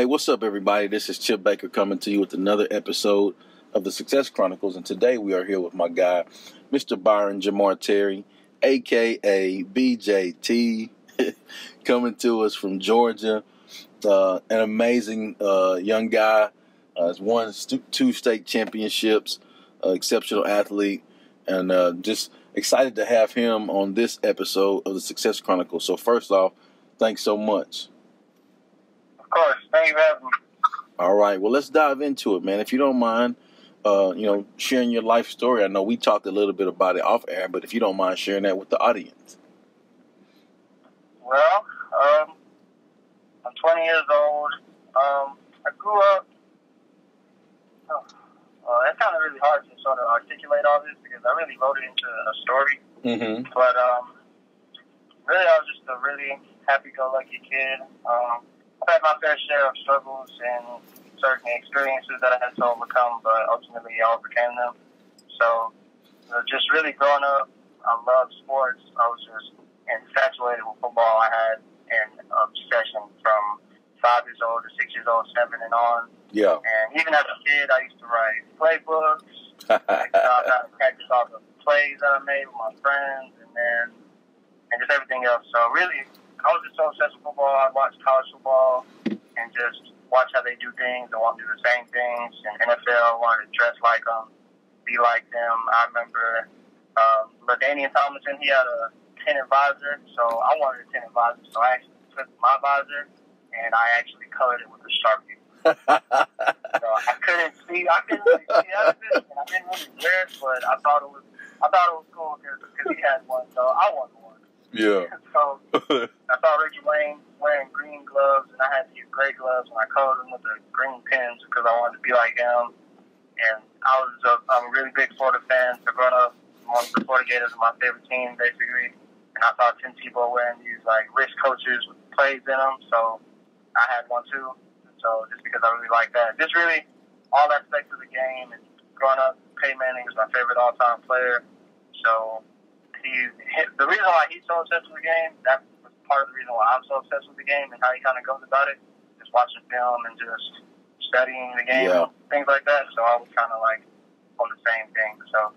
Hey, what's up, everybody? This is Chip Baker coming to you with another episode of the Success Chronicles, and today we are here with my guy, Mr. Byron Jamar Terry, a.k.a. BJT, coming to us from Georgia, an amazing young guy. Has won two state championships, exceptional athlete, and just excited to have him on this episode of the Success Chronicles. So first off, thanks so much. Of course. Thanks for having me. All right. Well, let's dive into it, man. If you don't mind, sharing your life story. I know we talked a little bit about it off air, but if you don't mind sharing that with the audience. Well, I'm 20 years old. I grew up. It's kind of really hard to sort of articulate all this because I really wrote it into a story. Mm-hmm. But really, I was just a really happy-go-lucky kid. I've had my fair share of struggles and certain experiences that I had to overcome, but ultimately I overcame them. So, just really growing up, I loved sports. I was just infatuated with football. I had an obsession from 5 years old to 6 years old, 7 and on. Yeah. And even as a kid, I used to write playbooks. I practice all the plays that I made with my friends, and just everything else. So really, I was just so obsessed with football. I watched college football and just watched how they do things and want to do the same things. And NFL, wanted to dress like them, be like them. I remember Ladainian Thomas, he had a 10 advisor, so I wanted a 10 advisor. So I actually took my visor and I actually colored it with a Sharpie. So I couldn't really see out of it. I didn't really wear it, but I thought it was cool because he had one, so I wanted one. Yeah. So I saw Reggie Wayne wearing green gloves, and I had these gray gloves, and I colored them with the green pins because I wanted to be like him. And I'm a really big Florida fan, so growing up, one of the Florida Gators was my favorite team, basically. And I saw Tim Tebow wearing these like wrist coaches with plays in them, so I had one too. So just because I really like that, just really all aspects of the game. And growing up, Peyton Manning was my favorite all-time player, so. The reason why he's so obsessed with the game, that was part of the reason why I'm so obsessed with the game and how he kind of goes about it, just watching film and just studying the game, yeah, things like that. So I was kind of like on the same thing. So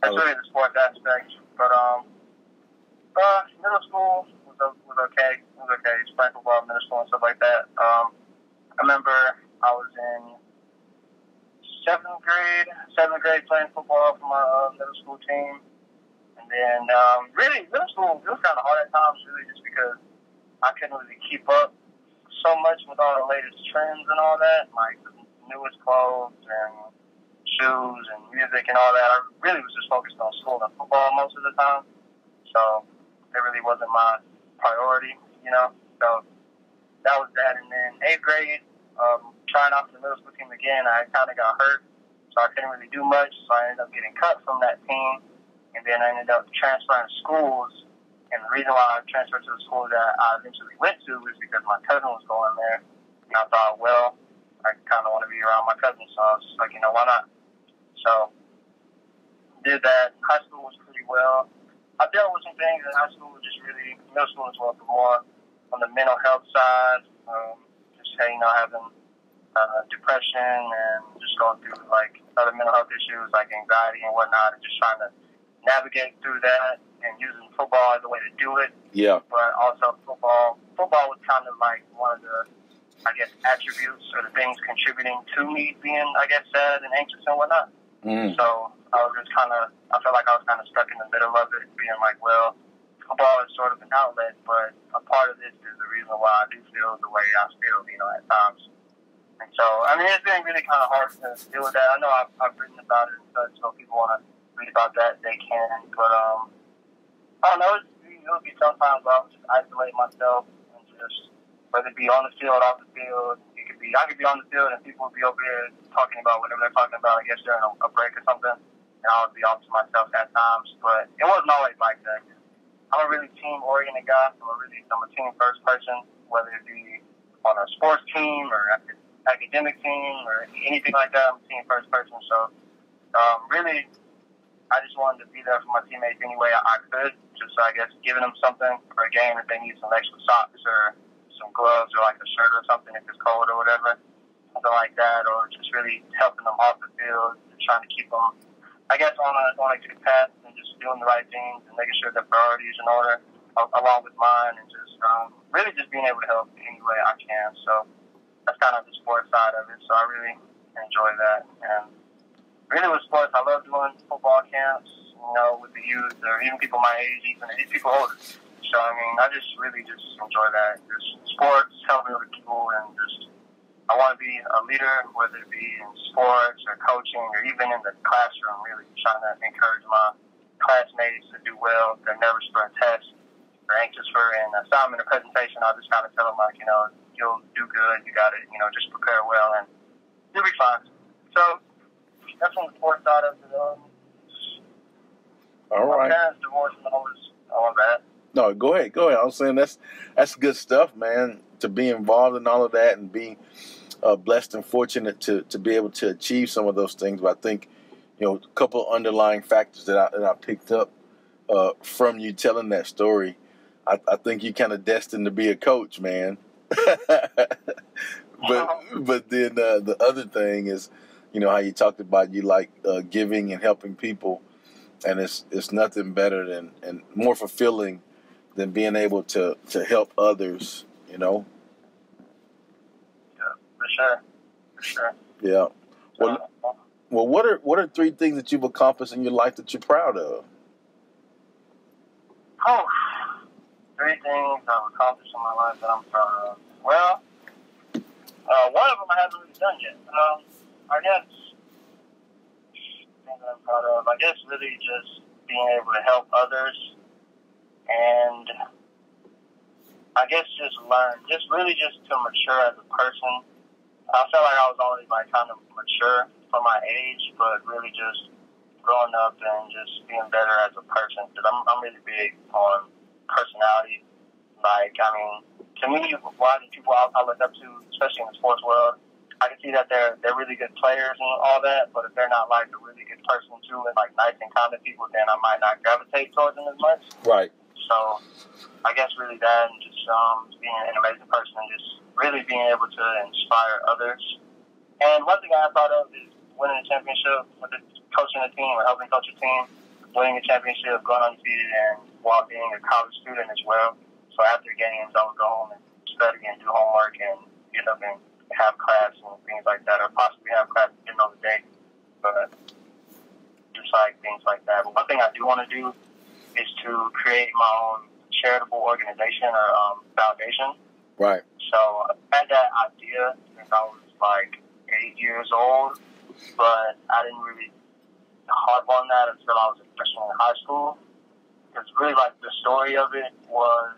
that's really the sports aspect. But middle school was okay. It was okay. Playing football, middle school and stuff like that. I remember I was in seventh grade playing football for my middle school team. And then, really, middle school, it was kind of hard at times, really, just because I couldn't really keep up so much with all the latest trends and all that, like the newest clothes and shoes and music and all that. I really was just focused on school and football most of the time, so it really wasn't my priority, you know? So that was that. And then eighth grade, trying out for the middle school team again, I kind of got hurt, so I couldn't really do much, so I ended up getting cut from that team. And then I ended up transferring schools. And the reason why I transferred to the school that I eventually went to was because my cousin was going there. And I thought, well, I kind of want to be around my cousin. So I was just like, you know, why not? So did that. High school was pretty well. I dealt with some things in high school, just really middle school as well, but more on the mental health side. Just, hey, you know, having depression and just going through, like, other mental health issues, like anxiety and whatnot, and just trying to navigate through that and using football as a way to do it. Yeah. But also football was kind of like one of the, I guess, attributes or the things contributing to me being, I guess, sad and anxious and whatnot. Mm. So I felt like I was kind of stuck in the middle of it, being like, well, football is sort of an outlet, but a part of this is the reason why I do feel the way I feel, you know, at times. And so, I mean, it's been really kind of hard to deal with that. I know I've written about it and such, so if people want to read about that, they can, but I don't know, it'll be sometimes where I'll just isolate myself and just, whether it be on the field, off the field, I could be on the field and people would be over here talking about whatever they're talking about, I guess during a break or something, and I would be off to myself at times, but it wasn't always like that. I'm a really team-oriented guy, so I'm a team-first person, whether it be on a sports team or academic team or anything like that, I'm a team-first person, so really, I just wanted to be there for my teammates any way I could, just, I guess, giving them something for a game if they need some extra socks or some gloves or like a shirt or something if it's cold or whatever, something like that, or just really helping them off the field and trying to keep them, I guess, on a good path and just doing the right things and making sure their priorities in order along with mine, and just really just being able to help in any way I can. So that's kind of the sports side of it. So I really enjoy that. And really with sports, I love doing football camps, you know, with the youth or even people my age, even people older. So, I mean, I just really just enjoy that. Just sports, helping other people, and just I want to be a leader, whether it be in sports or coaching or even in the classroom, really trying to encourage my classmates to do well. They're nervous for a test or anxious for an assignment or presentation. I'll just kind of tell them, like, you know, you'll do good, you got it, you know, just prepare well, and you'll be fine. So that's when the sports side of it. All right. My parents divorced and all of that. No, go ahead. I was saying that's good stuff, man, to be involved in all of that and be blessed and fortunate to be able to achieve some of those things. But I think, you know, a couple underlying factors that I picked up from you telling that story, I think you're kind of destined to be a coach, man. But then the other thing is, you know, how you talked about you like giving and helping people, and it's nothing better than and more fulfilling than being able to help others, you know? Yeah, for sure. Yeah. Well, what are three things that you've accomplished in your life that you're proud of? Oh, three things I've accomplished in my life that I'm proud of. Well, one of them I haven't really done yet. I guess things I'm proud of, I guess really just being able to help others. And I guess just learn, just really just to mature as a person. I felt like I was always like kind of mature for my age, but really just growing up and just being better as a person. Because I'm really big on personality. Like, I mean, to me, a lot of people I look up to, especially in the sports world, I can see that they're really good players and all that, but if they're not like a really good person too and like nice and kind people, then I might not gravitate towards them as much. Right. So I guess really that, and just being an amazing person and just really being able to inspire others. And one thing I'm proud of is winning a championship, whether it's coaching a team or helping coach a team, winning a championship, going undefeated, and while being a college student as well. So after games, I would go home and study and do homework and get up and have class and things like that, or possibly have class at the end of the day. But just like things like that. But one thing I do want to do is to create my own charitable organization or foundation. Right. So I had that idea since I was like 8 years old, but I didn't really harp on that until I was a freshman in high school. Because really, like, the story of it was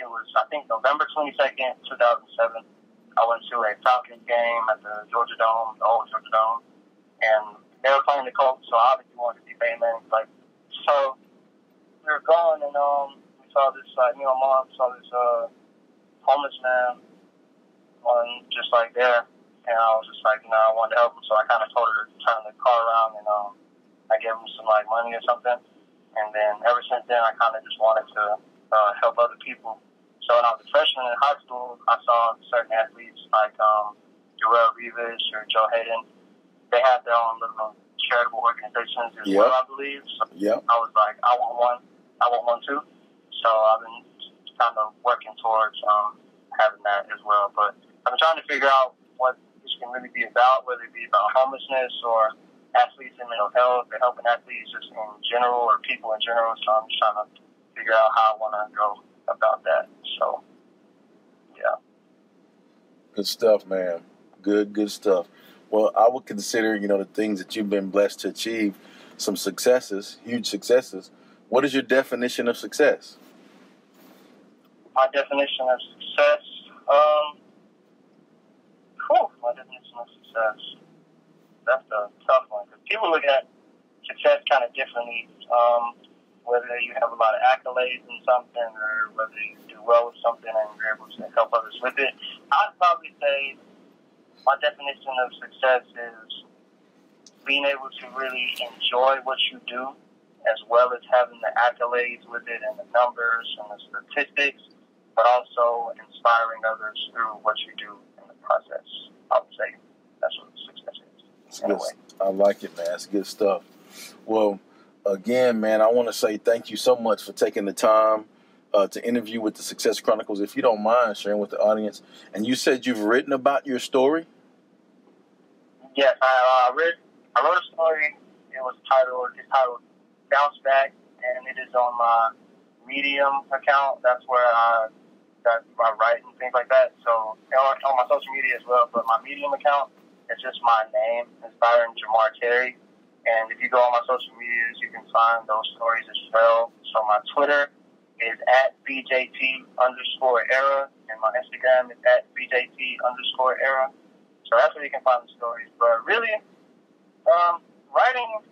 I think November 22nd, 2007. I went to a Falcons game at the Georgia Dome, the old Georgia Dome, and they were playing the Colts, so I obviously wanted to see Peyton Manning. Like, so we were going, and we saw this, like, me and my mom saw this homeless man on just like there, and I was just like, you know, I wanted to help him, so I kind of told her to turn the car around, and I gave him some like money or something, and then ever since then I kind of just wanted to help other people. So when I was a freshman in high school, I saw certain athletes like Dorial Reeves or Joe Hayden. They had their own little charitable organizations as well, I believe. So I was like, I want one too. So I've been kind of working towards having that as well. But I've been trying to figure out what this can really be about, whether it be about homelessness or athletes in mental health, or helping athletes just in general or people in general. So I'm just trying to figure out how I want to go about that. So, yeah. Good stuff, man. Good stuff. Well, I would consider, you know, the things that you've been blessed to achieve some successes, huge successes. What is your definition of success? My definition of success? My definition of success. That's a tough one. Because people look at success kind of differently. Whether you have a lot of accolades in something or whether you do well with something and you're able to help others with it. I'd probably say my definition of success is being able to really enjoy what you do, as well as having the accolades with it and the numbers and the statistics, but also inspiring others through what you do in the process. I would say that's what success is. It's good. I like it, man. It's good stuff. Well, again, man, I want to say thank you so much for taking the time to interview with the Success Chronicles. If you don't mind sharing with the audience, and you said you've written about your story? Yes, I wrote a story. It's titled Bounce Back, and it is on my Medium account. That's where I write and things like that. So on my social media as well, but my Medium account is just my name. It's Byron Jamar Terry. And if you go on my social medias, you can find those stories as well. So my Twitter is @BJT_era, and my Instagram is @BJT_era. So that's where you can find the stories. But really, writing,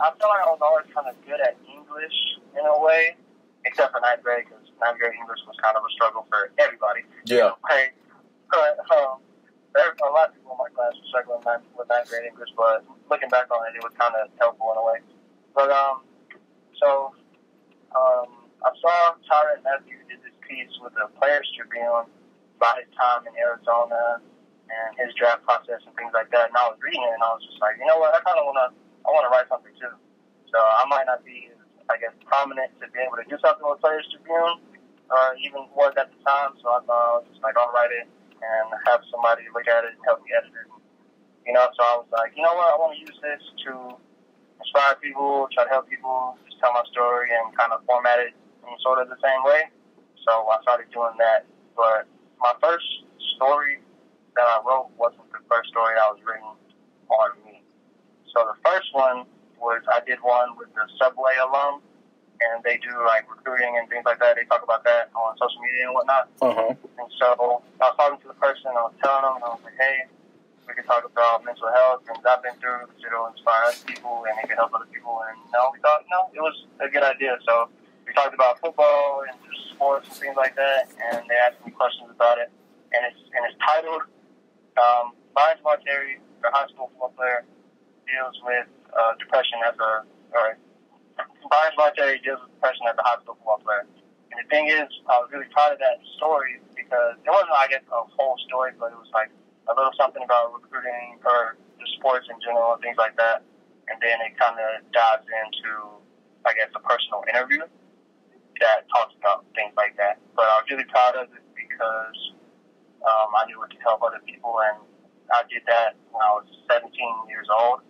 I feel like I was always kind of good at English in a way, except for ninth grade, because ninth grade English was kind of a struggle for everybody. Yeah. But there a lot of people in my class were struggling with ninth grade English, but looking back on it, it was kind of helpful in a way. But I saw Tyrann Mathieu did this piece with the Players Tribune about his time in Arizona and his draft process and things like that. And I was reading it, and I was just like, you know what? I want to write something too. So I might not be, I guess, prominent to be able to do something with Players Tribune, or even was at the time. So I thought I was just like, I'll write it and have somebody look at it and help me edit it. You know, so I was like, you know what? I want to use this to inspire people, try to help people, just tell my story and kind of format it in sort of the same way. So I started doing that. But my first story that I wrote wasn't the first story that was written on me. So the first one was, I did one with the Subway alum, and they do like recruiting and things like that. They talk about that on social media and whatnot. And so I was talking to the person, I was telling them, and I was like, hey, we can talk about mental health and I've been through, because it'll inspire other people and it can help other people. And we thought, it was a good idea. So we talked about football and just sports and things like that, and they asked me questions about it. And it's titled Byron Jamar Terry, the high school football player, deals with depression as a, or Byron Jamar Terry deals with depression as a high school football player. And the thing is, I was really proud of that story because it wasn't, I guess, a whole story, but it was like a little something about recruiting or the sports in general and things like that. And then it kind of dives into, I guess, a personal interview that talks about things like that. But I was really proud of it because I knew it could help other people, and I did that when I was 17 years old.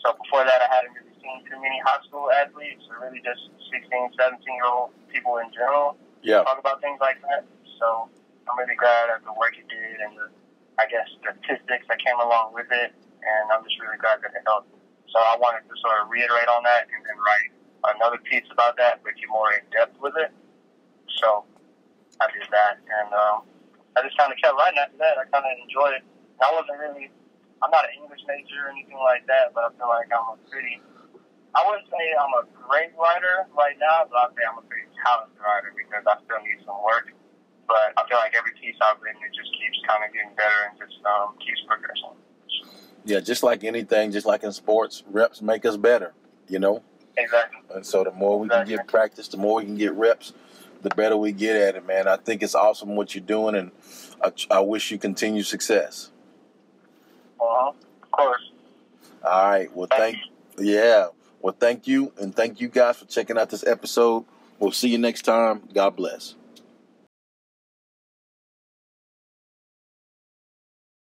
So before that, I hadn't really seen too many high school athletes, or really just 16, 17-year-old people in general talk about things like that. So I'm really glad at the work you did and the, I guess, statistics that came along with it, and I'm just really glad that it helped. So I wanted to sort of reiterate on that and then write another piece about that, but get more in-depth with it. So I did that, and I just kind of kept writing after that. I kind of enjoyed it. I wasn't really, I'm not an English major or anything like that, but I feel like I'm a pretty, I wouldn't say I'm a great writer right now, but I'd say I'm a pretty talented writer because I still need some work. But I feel like every piece I've written, it just keeps kind of getting better and just keeps progressing. Yeah, just like anything, just like in sports, reps make us better, Exactly. And so the more we can get practice, the more we can get reps, the better we get at it, man. I think it's awesome what you're doing, and I wish you continued success. Of course. All right. Well, thank you. Yeah. Well, thank you, and thank you guys for checking out this episode. We'll see you next time. God bless.